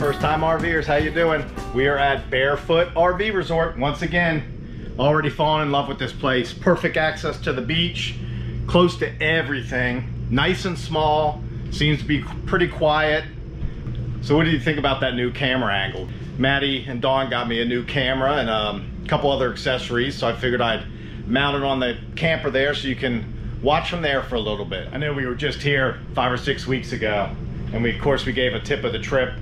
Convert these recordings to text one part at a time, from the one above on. first time RVers, how you doing? We are at Barefoot RV Resort once again. Already fallen in love with this place. Perfect access to the beach, close to everything, nice and small, seems to be pretty quiet. So what do you think about that new camera angle? Maddie and Dawn got me a new camera and a couple other accessories, so I figured I'd mount it on the camper there so you can watch from there for a little bit. I know we were just here 5 or 6 weeks ago, and we, of course, we gave a tip of the trip.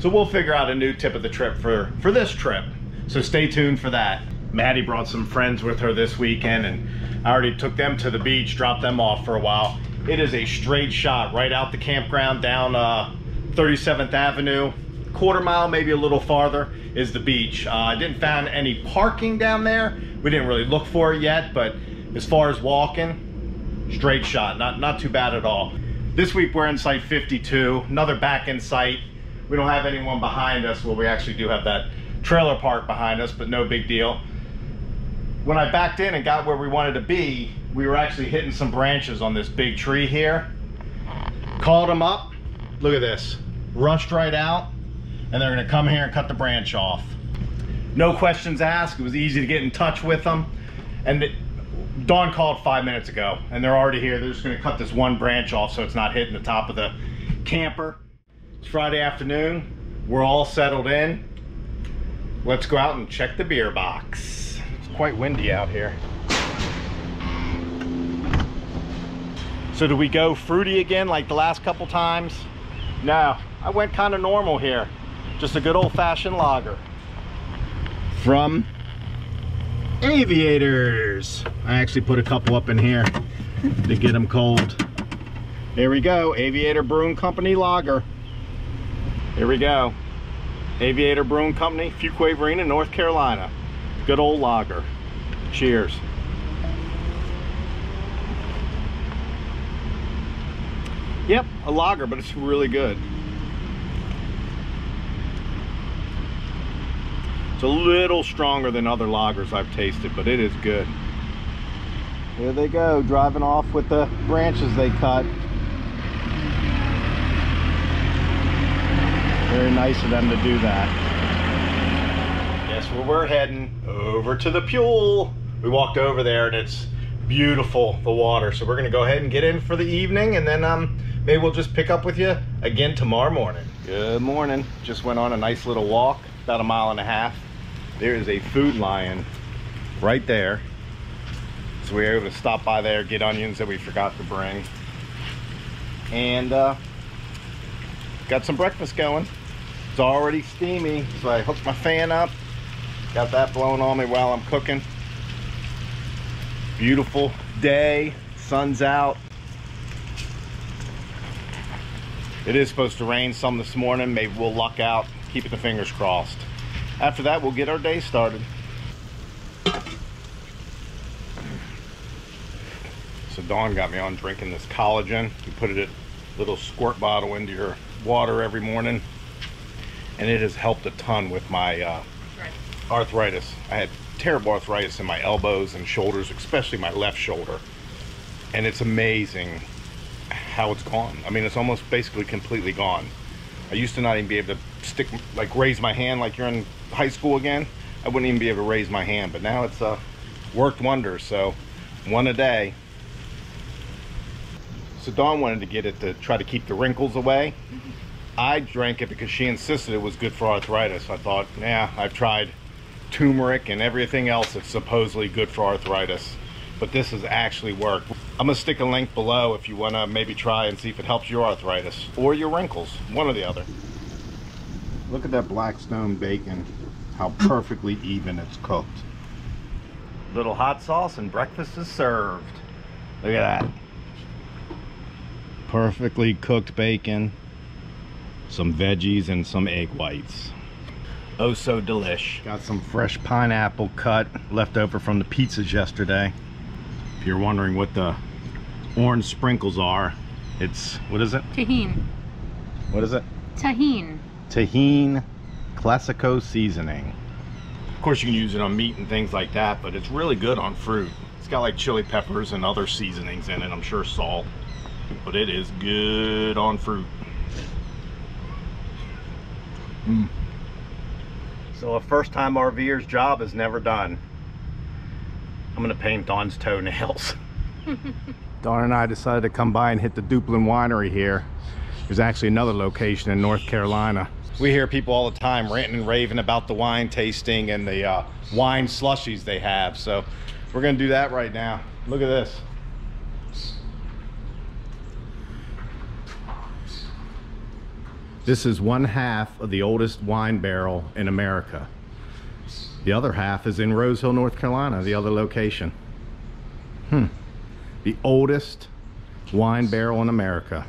So we'll figure out a new tip of the trip for this trip. So stay tuned for that. Maddie brought some friends with her this weekend, and I already took them to the beach, dropped them off for a while. It is a straight shot right out the campground down 37th Avenue. Quarter mile, maybe a little farther, is the beach. I didn't find any parking down there. We didn't really look for it yet, but as far as walking, straight shot, not too bad at all. This week we're in site 52, another back in site. We don't have anyone behind us. Well, we actually do have that trailer park behind us, but no big deal. When I backed in and got where we wanted to be, we were actually hitting some branches on this big tree here. Called them up, look at this, rushed right out, and they're gonna come here and cut the branch off. No questions asked, it was easy to get in touch with them. And Dawn called 5 minutes ago and they're already here. They're just gonna cut this one branch off so it's not hitting the top of the camper. It's Friday afternoon. We're all settled in. Let's go out and check the beer box. It's quite windy out here. So do we go fruity again like the last couple times? No, I went kind of normal here. Just a good old fashioned lager. From Aviators. I actually put a couple up in here to get them cold. There we go, Aviator Brewing Company lager. Here we go. Aviator Brewing Company, Fuquay Varina, North Carolina. Good old lager. Cheers. Yep, a lager, but it's really good. It's a little stronger than other lagers I've tasted, but it is good. Here they go, driving off with the branches they cut. Very nice of them to do that. Guess where we're heading? Over to the pool. We walked over there and it's beautiful, the water. So we're gonna go ahead and get in for the evening, and then maybe we'll just pick up with you again tomorrow morning. Good morning. Just went on a nice little walk, about a mile and a half. There is a Food Lion right there. So we were able to stop by there, get onions that we forgot to bring. And got some breakfast going. It's already steamy, so I hooked my fan up. Got that blowing on me while I'm cooking. Beautiful day, sun's out. It is supposed to rain some this morning. Maybe we'll luck out, keeping the fingers crossed. After that, we'll get our day started. So Dawn got me on drinking this collagen. You put it in a little squirt bottle into your water every morning, and it has helped a ton with my arthritis. I had terrible arthritis in my elbows and shoulders, especially my left shoulder, and it's amazing how it's gone. I mean, it's almost basically completely gone. I used to not even be able to raise my hand like you're in high school again. I wouldn't even be able to raise my hand, but now it's worked wonders. So one a day. So Dawn wanted to get it to try to keep the wrinkles away. I drank it because she insisted it was good for arthritis. I thought, yeah, I've tried turmeric and everything else that's supposedly good for arthritis, but this has actually worked. I'm gonna stick a link below if you wanna maybe try and see if it helps your arthritis or your wrinkles, one or the other. Look at that Blackstone bacon, how perfectly even it's cooked. Little hot sauce and breakfast is served. Look at that. Perfectly cooked bacon, some veggies and some egg whites. Oh, so delish. Got some fresh pineapple cut left over from the pizzas yesterday. If you're wondering what the orange sprinkles are, it's, what is it? Tajin. What is it? Tajin. Tajin Classico seasoning. Of course you can use it on meat and things like that, but it's really good on fruit. It's got like chili peppers and other seasonings in it, I'm sure salt, but it is good on fruit. Mm. So a first-time RVer's job is never done. I'm gonna paint Don's toenails. Don and I decided to come by and hit the Duplin Winery here. There's actually another location in North Carolina. We hear people all the time ranting and raving about the wine tasting and the wine slushies they have. So we're gonna do that right now. Look at this. This is one half of the oldest wine barrel in America. The other half is in Rosehill, North Carolina, the other location. The oldest wine barrel in America.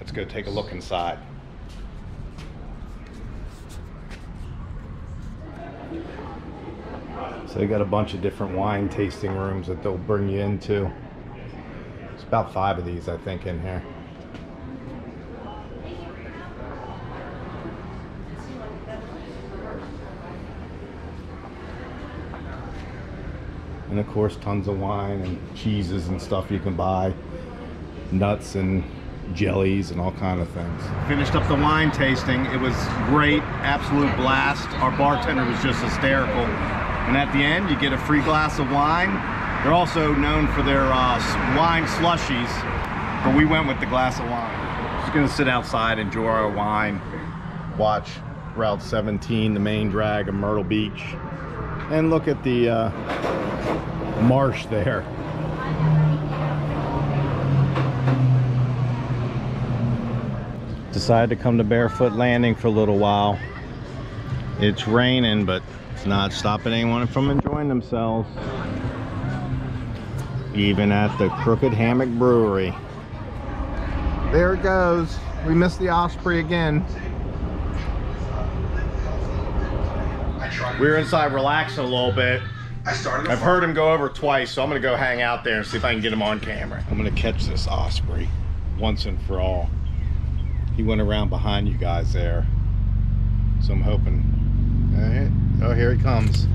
Let's go take a look inside. So they got a bunch of different wine tasting rooms that they'll bring you into. There's about 5 of these, I think, in here. And of course, tons of wine and cheeses and stuff you can buy, nuts and jellies and all kind of things. Finished up the wine tasting. It was great, absolute blast. Our bartender was just hysterical. And at the end, you get a free glass of wine. They're also known for their wine slushies, but we went with the glass of wine. Just gonna sit outside, enjoy our wine, watch Route 17, the main drag of Myrtle Beach, and look at the marsh there. Decided to come to Barefoot Landing for a little while. It's raining, but it's not stopping anyone from enjoying themselves. Even at the Crooked Hammock Brewery. There it goes. We missed the osprey again. We were inside relaxing a little bit. I've heard him go over twice, so I'm gonna go hang out there and see if I can get him on camera. I'm gonna catch this osprey once and for all. He went around behind you guys there, so I'm hoping. All right. Oh, here he comes.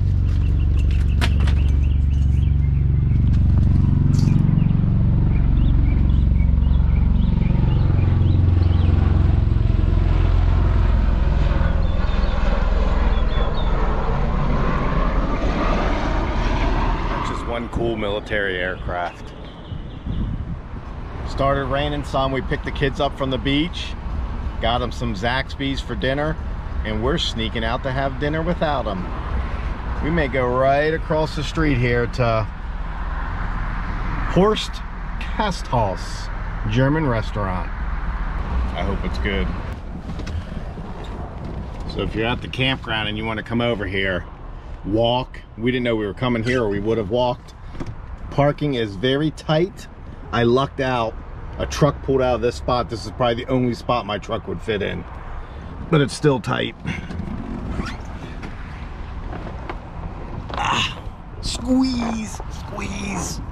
Cool military aircraft. Started raining some. We picked the kids up from the beach, got them some Zaxby's for dinner, and we're sneaking out to have dinner without them. We may go right across the street here to Horst Gasthaus German restaurant. I hope it's good. So if you're at the campground and you want to come over here, walk. We didn't know we were coming here or we would have walked. Parking is very tight. I lucked out. A truck pulled out of this spot. This is probably the only spot my truck would fit in, but it's still tight. Ah, squeeze, squeeze.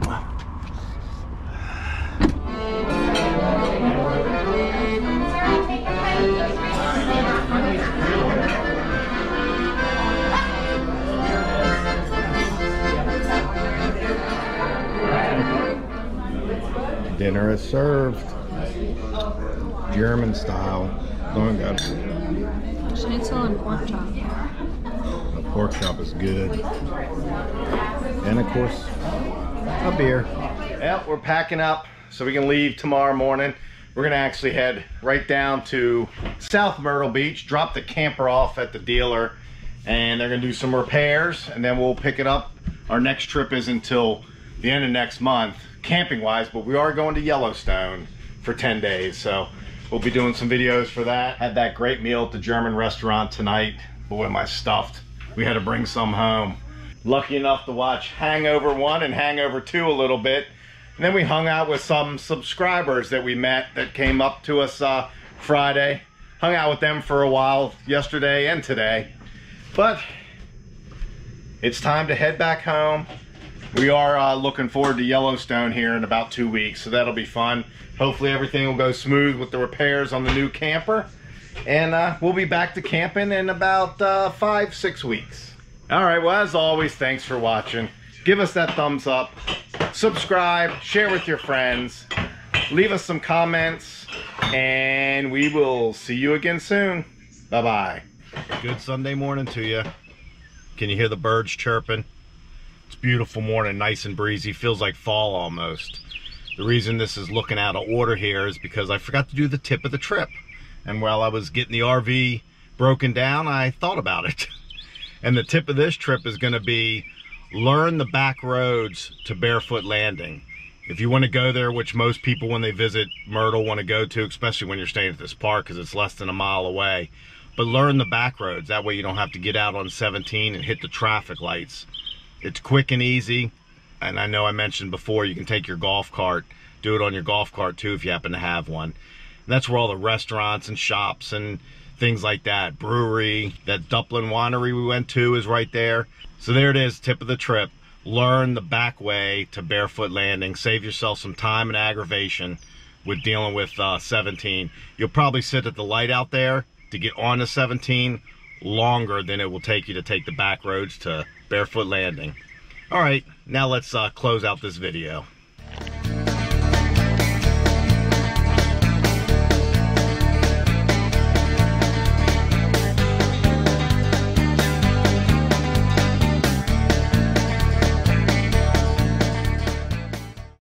Dinner is served, German style. Oh my God. Schnitzel and pork chop. The pork chop is good. And of course, a beer. Well, we're packing up so we can leave tomorrow morning. We're gonna actually head right down to South Myrtle Beach, drop the camper off at the dealer, and they're gonna do some repairs, and then we'll pick it up. Our next trip is until the end of next month, camping wise, but we are going to Yellowstone for 10 days. So we'll be doing some videos for that. Had that great meal at the German restaurant tonight. Boy, am I stuffed. We had to bring some home. Lucky enough to watch Hangover 1 and Hangover 2 a little bit. And then we hung out with some subscribers that we met that came up to us Friday. Hung out with them for a while yesterday and today. But it's time to head back home. We are looking forward to Yellowstone here in about 2 weeks, so that'll be fun. Hopefully everything will go smooth with the repairs on the new camper, and we'll be back to camping in about 5-6 weeks. All right, well, as always, thanks for watching. Give us that thumbs up, subscribe, share with your friends, leave us some comments, and we will see you again soon. Bye-bye. Good Sunday morning to you. Can you hear the birds chirping? It's a beautiful morning, nice and breezy. Feels like fall almost. The reason this is looking out of order here is because I forgot to do the tip of the trip. And while I was getting the RV broken down, I thought about it. And the tip of this trip is going to be learn the back roads to Barefoot Landing. If you want to go there, which most people when they visit Myrtle want to go to, especially when you're staying at this park because it's less than a mile away, but learn the back roads. That way you don't have to get out on 17 and hit the traffic lights. It's quick and easy, and I know I mentioned before you can take your golf cart, do it on your golf cart too if you happen to have one. And that's where all the restaurants and shops and things like that, brewery, that Duplin Winery we went to is right there. So there it is, tip of the trip. Learn the back way to Barefoot Landing. Save yourself some time and aggravation with dealing with 17. You'll probably sit at the light out there to get on to 17 longer than it will take you to take the back roads to Barefoot Landing. All right, now let's close out this video.